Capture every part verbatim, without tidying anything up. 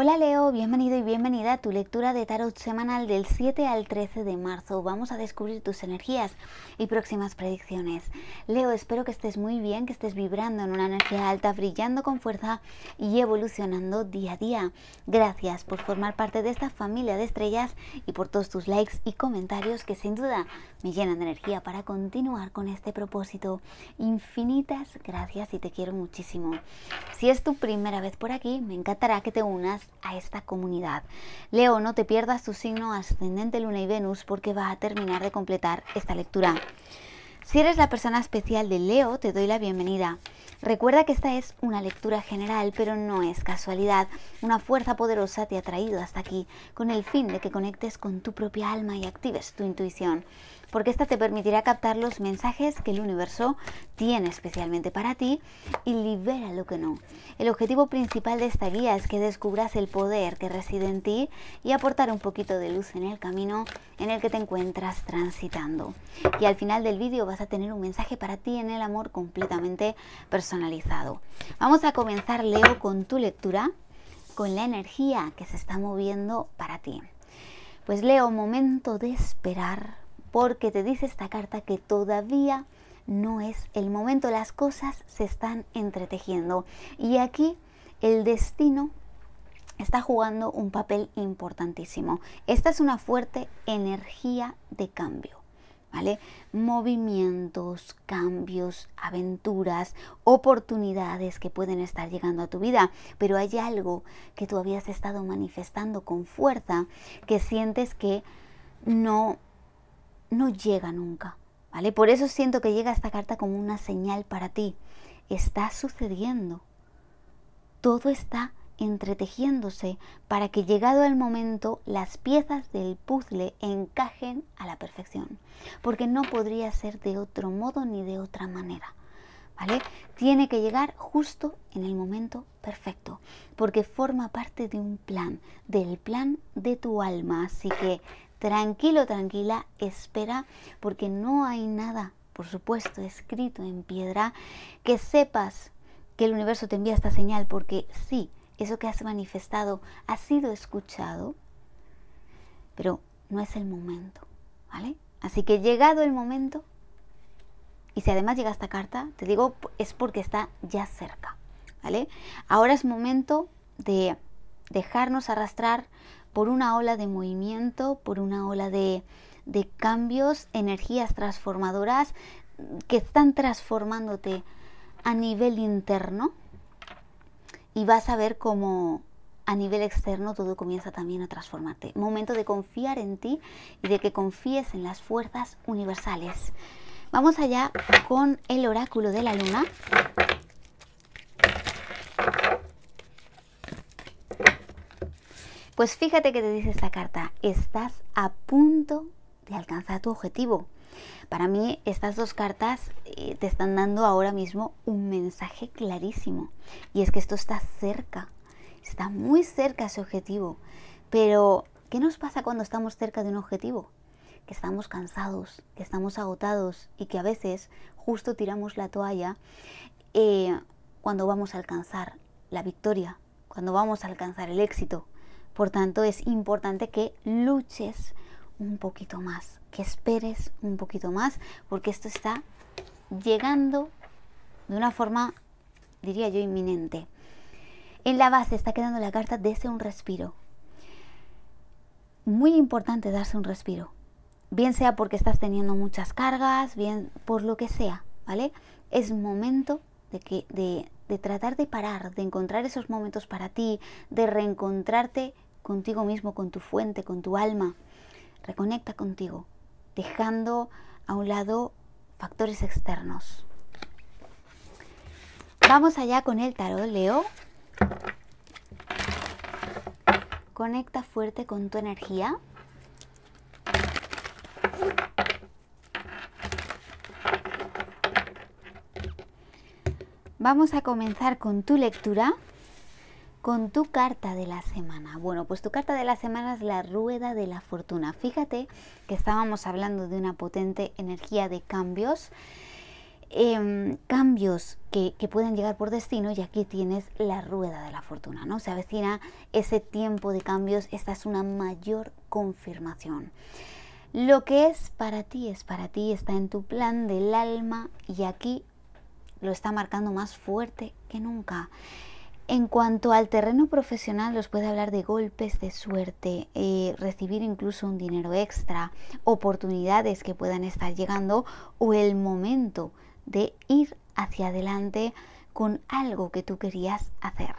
Hola Leo, bienvenido y bienvenida a tu lectura de tarot semanal del siete al trece de marzo. Vamos a descubrir tus energías y próximas predicciones. Leo, espero que estés muy bien, que estés vibrando en una energía alta, brillando con fuerza y evolucionando día a día. Gracias por formar parte de esta familia de estrellas y por todos tus likes y comentarios que sin duda me llenan de energía para continuar con este propósito. Infinitas gracias y te quiero muchísimo. Si es tu primera vez por aquí, me encantará que te unas a esta comunidad. Leo, no te pierdas tu signo ascendente, Luna y Venus, porque va a terminar de completar esta lectura. Si eres la persona especial de Leo, te doy la bienvenida. Recuerda que esta es una lectura general, pero no es casualidad. Una fuerza poderosa te ha traído hasta aquí, con el fin de que conectes con tu propia alma y actives tu intuición, porque esta te permitirá captar los mensajes que el universo tiene especialmente para ti y libera lo que no. El objetivo principal de esta guía es que descubras el poder que reside en ti y aportar un poquito de luz en el camino en el que te encuentras transitando. Y al final del vídeo vas a tener un mensaje para ti en el amor completamente personalizado. Vamos a comenzar, Leo, con tu lectura, con la energía que se está moviendo para ti. Pues Leo, momento de esperar, porque te dice esta carta que todavía no es el momento, las cosas se están entretejiendo. Y aquí el destino está jugando un papel importantísimo. Esta es una fuerte energía de cambio, ¿vale? Movimientos, cambios, aventuras, oportunidades que pueden estar llegando a tu vida, pero hay algo que tú habías estado manifestando con fuerza que sientes que no... no llega nunca, ¿vale? Por eso siento que llega esta carta como una señal para ti. Está sucediendo. Todo está entretejiéndose para que llegado el momento las piezas del puzzle encajen a la perfección. Porque no podría ser de otro modo ni de otra manera, ¿vale? Tiene que llegar justo en el momento perfecto, porque forma parte de un plan, del plan de tu alma. Así que tranquilo, tranquila, espera, porque no hay nada, por supuesto, escrito en piedra. Que sepas que el universo te envía esta señal porque sí, eso que has manifestado ha sido escuchado, pero no es el momento, ¿vale? Así que llegado el momento, y si además llega esta carta, te digo, es porque está ya cerca, ¿vale? Ahora es momento de dejarnos arrastrar por una ola de movimiento, por una ola de, de cambios, energías transformadoras que están transformándote a nivel interno, y vas a ver cómo a nivel externo todo comienza también a transformarte. Momento de confiar en ti y de que confíes en las fuerzas universales. Vamos allá con el oráculo de la luna. Pues fíjate que te dice esta carta, estás a punto de alcanzar tu objetivo. Para mí estas dos cartas eh, te están dando ahora mismo un mensaje clarísimo. Y es que esto está cerca, está muy cerca ese objetivo. Pero, ¿qué nos pasa cuando estamos cerca de un objetivo? Que estamos cansados, que estamos agotados y que a veces justo tiramos la toalla eh, cuando vamos a alcanzar la victoria, cuando vamos a alcanzar el éxito. Por tanto, es importante que luches un poquito más, que esperes un poquito más, porque esto está llegando de una forma, diría yo, inminente. En la base está quedando la carta, dese un respiro. Muy importante darse un respiro, bien sea porque estás teniendo muchas cargas, bien por lo que sea, ¿vale? Es momento de que... de, de tratar de parar, de encontrar esos momentos para ti, de reencontrarte contigo mismo, con tu fuente, con tu alma. Reconecta contigo, dejando a un lado factores externos. Vamos allá con el tarot, Leo. Conecta fuerte con tu energía. Vamos a comenzar con tu lectura, con tu carta de la semana. Bueno, pues tu carta de la semana es la rueda de la fortuna. Fíjate que estábamos hablando de una potente energía de cambios eh, cambios que, que pueden llegar por destino, y aquí tienes la rueda de la fortuna, ¿no? Se avecina ese tiempo de cambios, esta es una mayor confirmación. Lo que es para ti es para ti, está en tu plan del alma y aquí lo está marcando más fuerte que nunca. En cuanto al terreno profesional, os puede hablar de golpes de suerte, eh, recibir incluso un dinero extra, oportunidades que puedan estar llegando o el momento de ir hacia adelante con algo que tú querías hacer.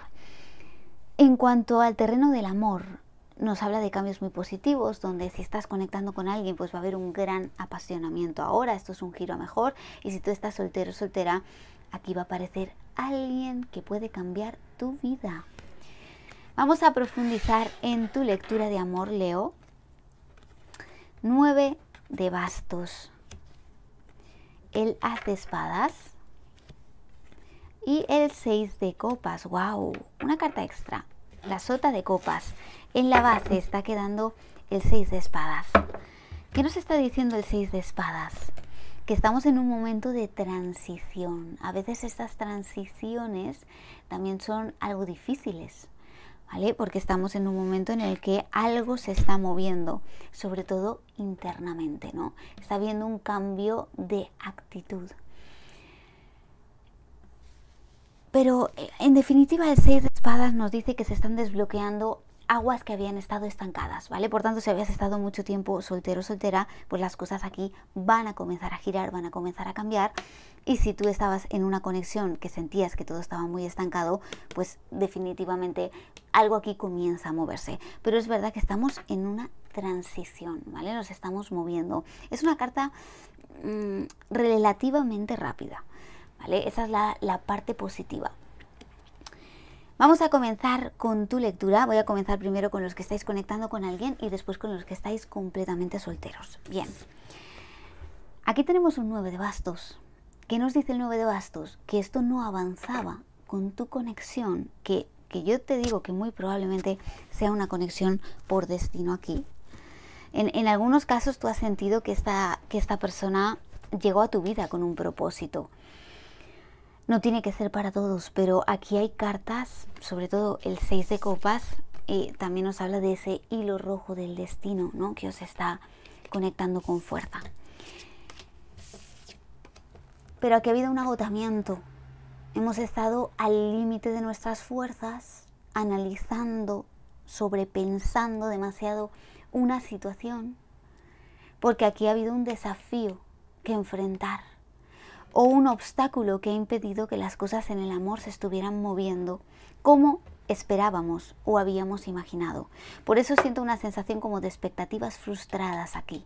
En cuanto al terreno del amor, nos habla de cambios muy positivos, donde si estás conectando con alguien, pues va a haber un gran apasionamiento ahora, esto es un giro a mejor, y si tú estás soltero o soltera, aquí va a aparecer alguien que puede cambiar tu vida. Vamos a profundizar en tu lectura de amor, Leo. nueve de bastos, el as de espadas y el seis de copas. ¡Wow! Una carta extra, la sota de copas. En la base está quedando el seis de espadas. ¿Qué nos está diciendo el seis de espadas? Que estamos en un momento de transición. A veces estas transiciones también son algo difíciles, ¿vale? Porque estamos en un momento en el que algo se está moviendo, sobre todo internamente, ¿no? Está habiendo un cambio de actitud. Pero en definitiva el seis de espadas nos dice que se están desbloqueando aguas que habían estado estancadas, ¿vale? Por tanto, si habías estado mucho tiempo soltero o soltera, pues las cosas aquí van a comenzar a girar, van a comenzar a cambiar. Y si tú estabas en una conexión que sentías que todo estaba muy estancado, pues definitivamente algo aquí comienza a moverse. Pero es verdad que estamos en una transición, ¿vale? Nos estamos moviendo. Es una carta mmm, relativamente rápida, ¿vale? Esa es la, la parte positiva. Vamos a comenzar con tu lectura. Voy a comenzar primero con los que estáis conectando con alguien y después con los que estáis completamente solteros. Bien, aquí tenemos un nueve de bastos. ¿Qué nos dice el nueve de bastos? Que esto no avanzaba con tu conexión, que, que yo te digo que muy probablemente sea una conexión por destino aquí. En, en algunos casos tú has sentido que esta, que esta persona llegó a tu vida con un propósito. No tiene que ser para todos, pero aquí hay cartas, sobre todo el seis de copas, y también nos habla de ese hilo rojo del destino, ¿no? Que os está conectando con fuerza. Pero aquí ha habido un agotamiento. Hemos estado al límite de nuestras fuerzas, analizando, sobrepensando demasiado una situación, porque aquí ha habido un desafío que enfrentar, o un obstáculo que ha impedido que las cosas en el amor se estuvieran moviendo como esperábamos o habíamos imaginado. Por eso siento una sensación como de expectativas frustradas aquí.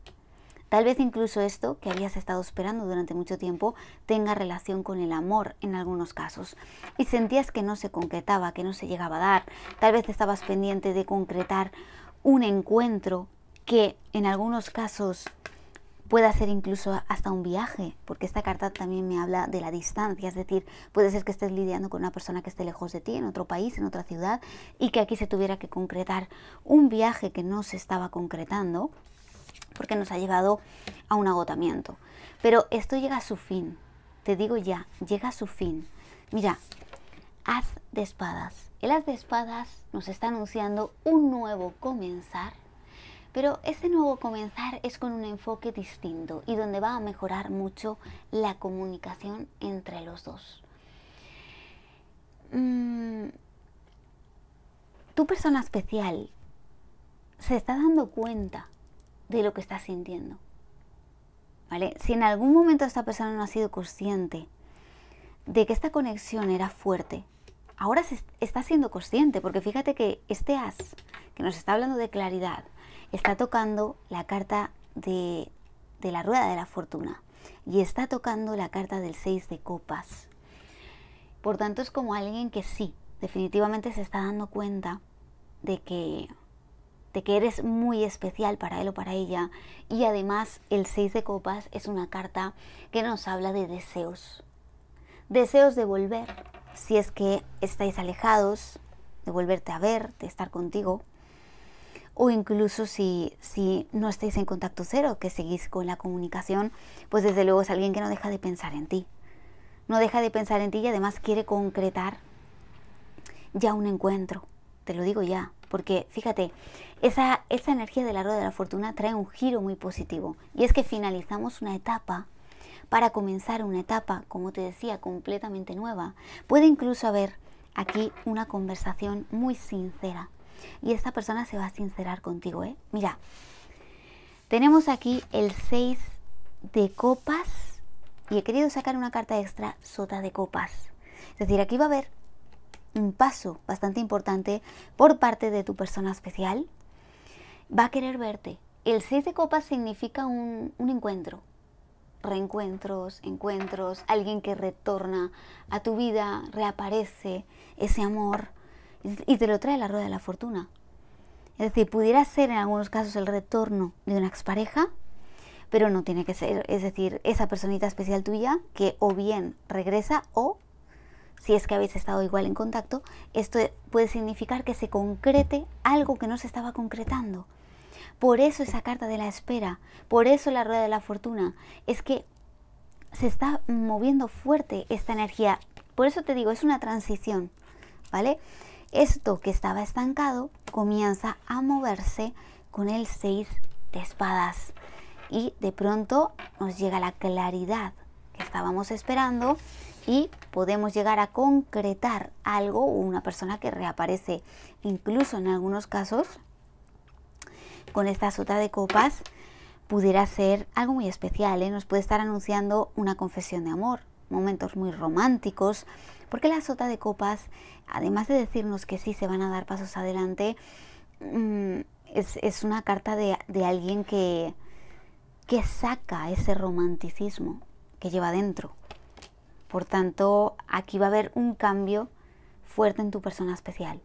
Tal vez incluso esto que habías estado esperando durante mucho tiempo tenga relación con el amor en algunos casos. Y sentías que no se concretaba, que no se llegaba a dar. Tal vez estabas pendiente de concretar un encuentro que en algunos casos puede ser incluso hasta un viaje, porque esta carta también me habla de la distancia, es decir, puede ser que estés lidiando con una persona que esté lejos de ti, en otro país, en otra ciudad, y que aquí se tuviera que concretar un viaje que no se estaba concretando, porque nos ha llevado a un agotamiento. Pero esto llega a su fin, te digo ya, llega a su fin. Mira, as de espadas. El as de espadas nos está anunciando un nuevo comenzar. Pero este nuevo comenzar es con un enfoque distinto y donde va a mejorar mucho la comunicación entre los dos. Mm, tu persona especial se está dando cuenta de lo que está sintiendo, ¿vale? Si en algún momento esta persona no ha sido consciente de que esta conexión era fuerte, ahora se está siendo consciente, porque fíjate que este as, que nos está hablando de claridad, está tocando la carta de, de la rueda de la fortuna y está tocando la carta del seis de copas. Por tanto, es como alguien que sí, definitivamente se está dando cuenta de que, de que eres muy especial para él o para ella. Y además el seis de copas es una carta que nos habla de deseos. Deseos de volver, si es que estáis alejados, de volverte a ver, de estar contigo. O incluso si, si no estáis en contacto cero, que seguís con la comunicación, pues desde luego es alguien que no deja de pensar en ti. no deja de pensar en ti y además quiere concretar ya un encuentro, te lo digo ya, porque fíjate, esa, esa energía de la rueda de la fortuna trae un giro muy positivo, y es que finalizamos una etapa para comenzar una etapa, como te decía, completamente nueva. Puede incluso haber aquí una conversación muy sincera, y esta persona se va a sincerar contigo, ¿eh? Mira, tenemos aquí el seis de copas, y he querido sacar una carta extra, sota de copas. Es decir, aquí va a haber un paso bastante importante por parte de tu persona especial. Va a querer verte. El seis de copas significa un, un encuentro. Reencuentros, encuentros, alguien que retorna a tu vida, reaparece ese amor y te lo trae la rueda de la fortuna. Es decir, pudiera ser en algunos casos el retorno de una expareja, pero no tiene que ser. Es decir, esa personita especial tuya que o bien regresa o, si es que habéis estado igual en contacto, esto puede significar que se concrete algo que no se estaba concretando. Por eso esa carta de la espera, por eso la rueda de la fortuna, es que se está moviendo fuerte esta energía. Por eso te digo, es una transición, ¿vale? Esto que estaba estancado comienza a moverse con el seis de espadas y de pronto nos llega la claridad que estábamos esperando y podemos llegar a concretar algo o una persona que reaparece, incluso en algunos casos con esta sota de copas pudiera ser algo muy especial, ¿eh? Nos puede estar anunciando una confesión de amor, momentos muy románticos, porque la sota de copas, además de decirnos que sí se van a dar pasos adelante, es, es una carta de, de alguien que, que saca ese romanticismo que lleva dentro. Por tanto, aquí va a haber un cambio fuerte en tu persona especial.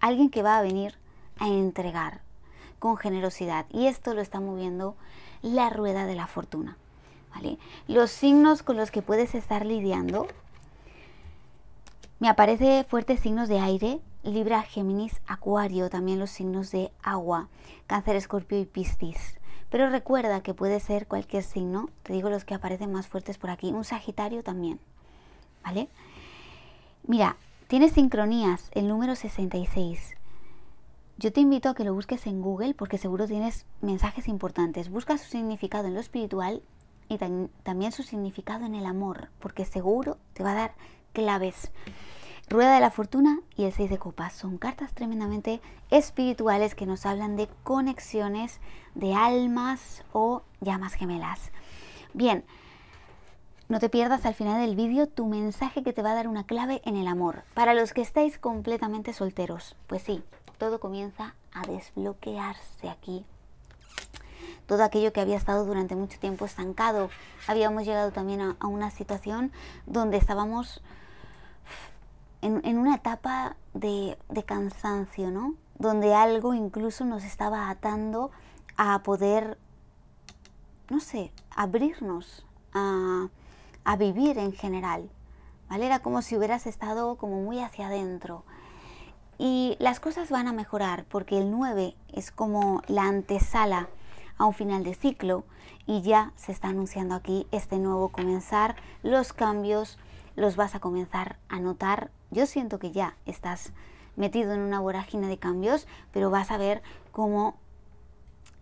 Alguien que va a venir a entregar con generosidad, y esto lo está moviendo la rueda de la fortuna, ¿vale? Los signos con los que puedes estar lidiando, me aparece fuertes signos de aire, Libra, Géminis, Acuario, también los signos de agua, Cáncer, Escorpio y Piscis. Pero recuerda que puede ser cualquier signo, te digo los que aparecen más fuertes por aquí, un Sagitario también, ¿vale? Mira, tiene sincronías el número sesenta y seis. Yo te invito a que lo busques en Google porque seguro tienes mensajes importantes. Busca su significado en lo espiritual y tam- también su significado en el amor, porque seguro te va a dar claves. Rueda de la fortuna y el seis de copas son cartas tremendamente espirituales que nos hablan de conexiones de almas o llamas gemelas. Bien, no te pierdas al final del vídeo tu mensaje que te va a dar una clave en el amor. Para los que estáis completamente solteros, pues sí, todo comienza a desbloquearse aquí. Todo aquello que había estado durante mucho tiempo estancado. Habíamos llegado también a, a una situación donde estábamos en, en una etapa de, de cansancio, ¿no? Donde algo incluso nos estaba atando a poder, no sé, abrirnos a, a vivir en general, ¿vale? Era como si hubieras estado como muy hacia adentro. Y las cosas van a mejorar porque el nueve es como la antesala a un final de ciclo y ya se está anunciando aquí este nuevo comenzar. Los cambios los vas a comenzar a notar. Yo siento que ya estás metido en una vorágine de cambios, pero vas a ver cómo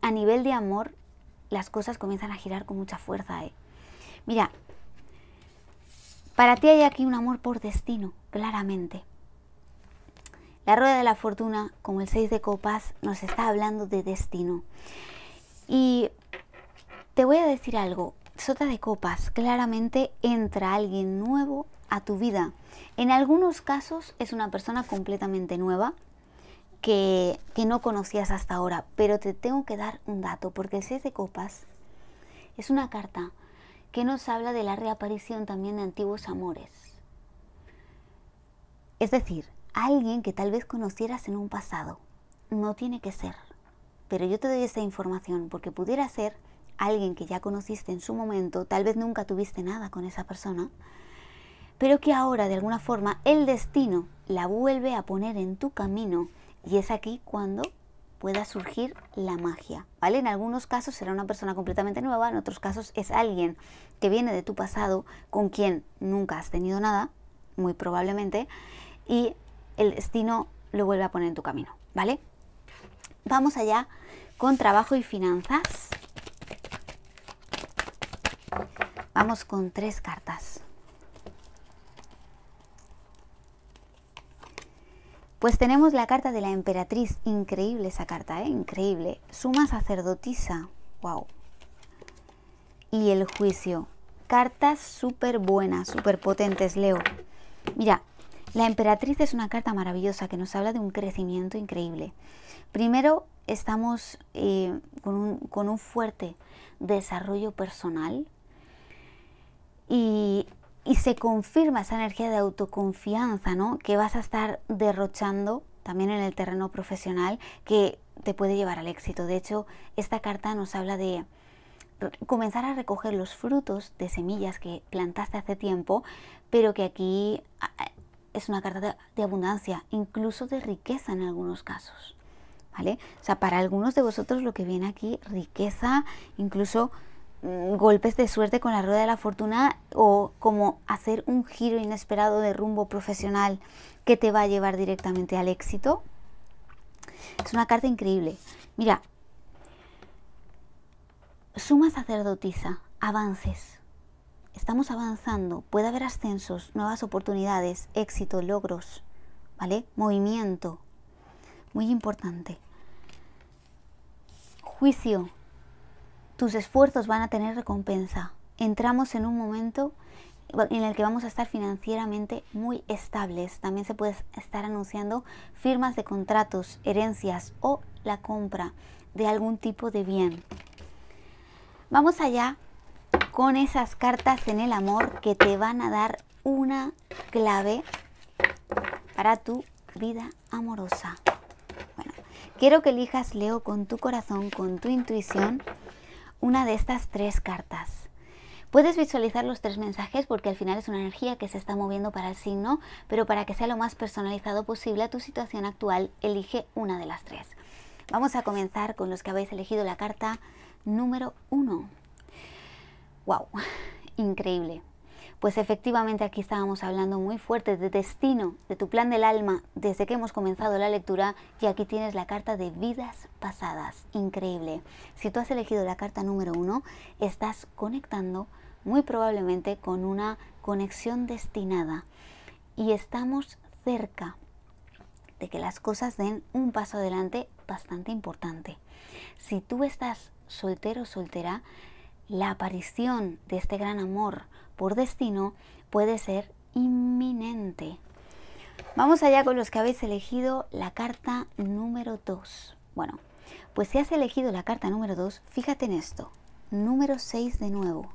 a nivel de amor las cosas comienzan a girar con mucha fuerza, ¿eh? Mira, para ti hay aquí un amor por destino, claramente. La rueda de la fortuna, como el seis de copas, nos está hablando de destino. Y te voy a decir algo, sota de copas, claramente entra alguien nuevo a tu vida. En algunos casos es una persona completamente nueva que, que no conocías hasta ahora, pero te tengo que dar un dato, porque el seis de copas es una carta que nos habla de la reaparición también de antiguos amores. Es decir, alguien que tal vez conocieras en un pasado. No tiene que ser, pero yo te doy esa información porque pudiera ser alguien que ya conociste en su momento, tal vez nunca tuviste nada con esa persona, pero que ahora de alguna forma el destino la vuelve a poner en tu camino, y es aquí cuando pueda surgir la magia, ¿vale? En algunos casos será una persona completamente nueva, en otros casos es alguien que viene de tu pasado con quien nunca has tenido nada, muy probablemente, y el destino lo vuelve a poner en tu camino, ¿vale? Vamos allá con trabajo y finanzas. Vamos con tres cartas. Pues tenemos la carta de la emperatriz, increíble esa carta, ¿eh? Increíble. Suma sacerdotisa, wow. Y el juicio, cartas súper buenas, súper potentes, Leo. Mira, la emperatriz es una carta maravillosa que nos habla de un crecimiento increíble. Primero, estamos eh, con, un, con un fuerte desarrollo personal y... Y se confirma esa energía de autoconfianza, ¿no? Que vas a estar derrochando también en el terreno profesional, que te puede llevar al éxito. De hecho, esta carta nos habla de comenzar a recoger los frutos de semillas que plantaste hace tiempo, pero que aquí es una carta de, de abundancia, incluso de riqueza en algunos casos, ¿vale? O sea, para algunos de vosotros lo que viene aquí, riqueza, incluso... golpes de suerte con la rueda de la fortuna, o como hacer un giro inesperado de rumbo profesional que te va a llevar directamente al éxito. Es una carta increíble. Mira, suma sacerdotisa, avances. Estamos avanzando, puede haber ascensos, nuevas oportunidades, éxito, logros, ¿vale? Movimiento, muy importante. Juicio. Tus esfuerzos van a tener recompensa. Entramos en un momento en el que vamos a estar financieramente muy estables. También se puede estar anunciando firmas de contratos, herencias o la compra de algún tipo de bien. Vamos allá con esas cartas en el amor que te van a dar una clave para tu vida amorosa. Bueno, quiero que elijas, Leo, con tu corazón, con tu intuición, una de estas tres cartas. Puedes visualizar los tres mensajes porque al final es una energía que se está moviendo para el signo, pero para que sea lo más personalizado posible a tu situación actual, elige una de las tres. Vamos a comenzar con los que habéis elegido la carta número uno. ¡Wow! Increíble. Pues efectivamente aquí estábamos hablando muy fuerte de destino, de tu plan del alma, desde que hemos comenzado la lectura, y aquí tienes la carta de vidas pasadas, increíble. Si tú has elegido la carta número uno, estás conectando muy probablemente con una conexión destinada y estamos cerca de que las cosas den un paso adelante bastante importante. Si tú estás soltero o soltera, la aparición de este gran amor por destino puede ser inminente. Vamos allá con los que habéis elegido la carta número dos. Bueno, pues si has elegido la carta número dos, fíjate en esto. Número seis de nuevo.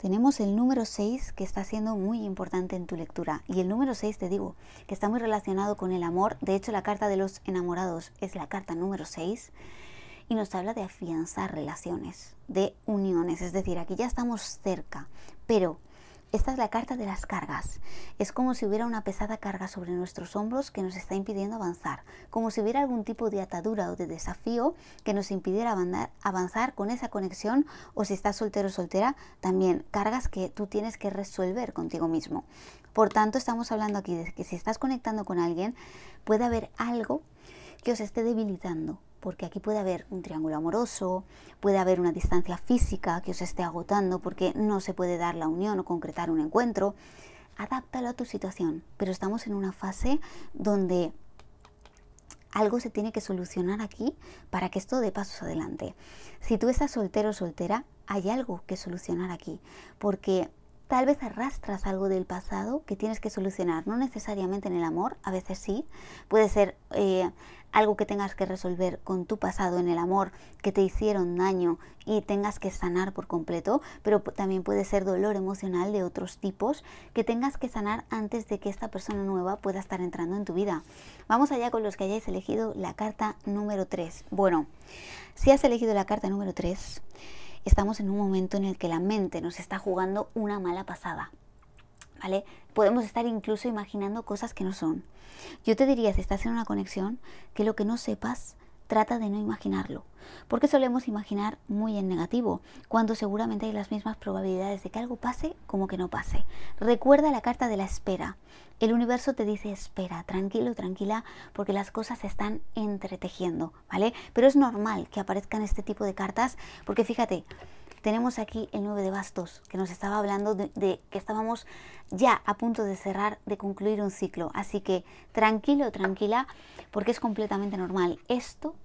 Tenemos el número seis que está siendo muy importante en tu lectura. Y el número seis, te digo, que está muy relacionado con el amor. De hecho, la carta de los enamorados es la carta número seis. Y nos habla de afianzar relaciones, de uniones, es decir, aquí ya estamos cerca, pero esta es la carta de las cargas. Es como si hubiera una pesada carga sobre nuestros hombros que nos está impidiendo avanzar, como si hubiera algún tipo de atadura o de desafío que nos impidiera avanzar con esa conexión, o si estás soltero o soltera, también cargas que tú tienes que resolver contigo mismo. Por tanto, estamos hablando aquí de que si estás conectando con alguien, puede haber algo que os esté debilitando, porque aquí puede haber un triángulo amoroso, puede haber una distancia física que os esté agotando porque no se puede dar la unión o concretar un encuentro. Adáptalo a tu situación, pero estamos en una fase donde algo se tiene que solucionar aquí para que esto dé pasos adelante. Si tú estás soltero o soltera, hay algo que solucionar aquí, porque tal vez arrastras algo del pasado que tienes que solucionar, no necesariamente en el amor, a veces sí. Puede ser eh, algo que tengas que resolver con tu pasado en el amor, que te hicieron daño y tengas que sanar por completo, pero también puede ser dolor emocional de otros tipos que tengas que sanar antes de que esta persona nueva pueda estar entrando en tu vida. Vamos allá con los que hayáis elegido la carta número tres. Bueno, si has elegido la carta número tres... estamos en un momento en el que la mente nos está jugando una mala pasada, ¿vale? Podemos estar incluso imaginando cosas que no son. Yo te diría, si estás en una conexión, que lo que no sepas trata de no imaginarlo, porque solemos imaginar muy en negativo, cuando seguramente hay las mismas probabilidades de que algo pase como que no pase. Recuerda la carta de la espera. El universo te dice espera, tranquilo, tranquila, porque las cosas se están entretejiendo, ¿vale? Pero es normal que aparezcan este tipo de cartas, porque fíjate, tenemos aquí el nueve de bastos, que nos estaba hablando de, de que estábamos ya a punto de cerrar, de concluir un ciclo. Así que tranquilo, tranquila, porque es completamente normal. Esto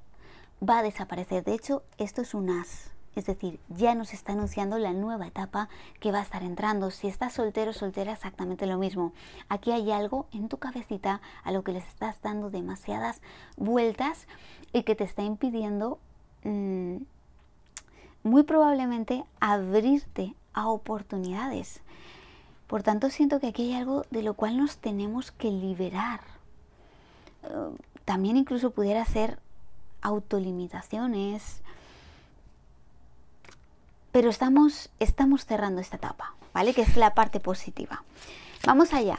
va a desaparecer. De hecho, esto es un as. Es decir, ya nos está anunciando la nueva etapa que va a estar entrando. Si estás soltero o soltera, exactamente lo mismo. Aquí hay algo en tu cabecita a lo que les estás dando demasiadas vueltas y que te está impidiendo, mmm, muy probablemente, abrirte a oportunidades. Por tanto, siento que aquí hay algo de lo cual nos tenemos que liberar. Uh, también incluso pudiera ser autolimitaciones, pero estamos, estamos cerrando esta etapa, ¿vale? Que es la parte positiva. Vamos allá.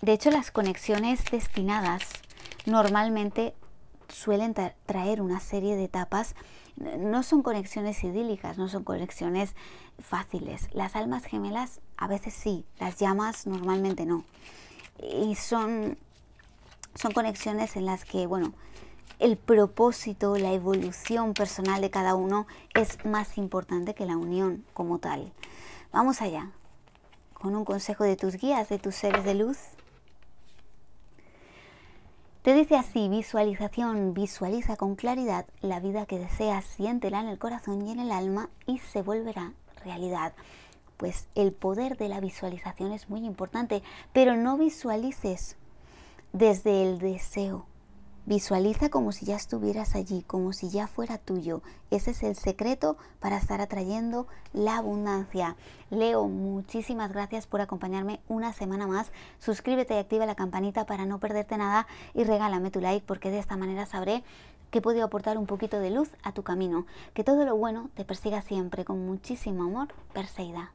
De hecho, las conexiones destinadas normalmente suelen traer una serie de etapas. No son conexiones idílicas, no son conexiones fáciles. Las almas gemelas a veces sí, las llamas normalmente no. Y son, son conexiones en las que, bueno, el propósito, la evolución personal de cada uno es más importante que la unión como tal. Vamos allá, con un consejo de tus guías, de tus seres de luz. Te dice así: visualización, visualiza con claridad la vida que deseas, siéntela en el corazón y en el alma y se volverá realidad. Pues el poder de la visualización es muy importante, pero no visualices desde el deseo. Visualiza como si ya estuvieras allí, como si ya fuera tuyo. Ese es el secreto para estar atrayendo la abundancia. Leo, muchísimas gracias por acompañarme una semana más. Suscríbete y activa la campanita para no perderte nada y regálame tu like, porque de esta manera sabré que he podido aportar un poquito de luz a tu camino. Que todo lo bueno te persiga siempre. Con muchísimo amor, Perseida.